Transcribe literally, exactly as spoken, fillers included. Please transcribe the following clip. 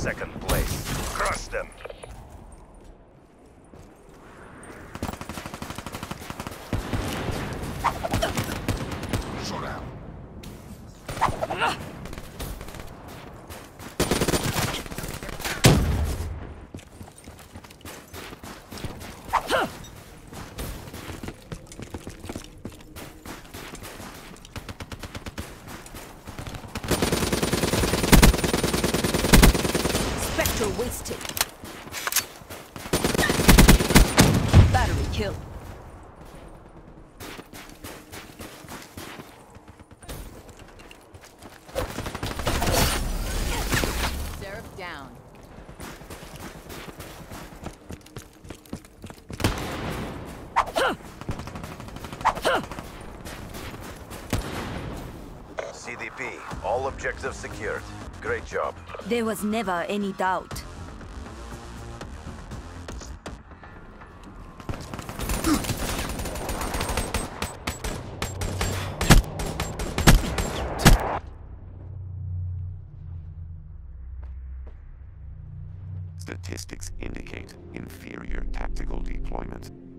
second place. Crush them. Showdown. Wasted. Battery kill. Seraph down. C D P, all objectives secured. Great job. There was never any doubt. Statistics indicate inferior tactical deployment.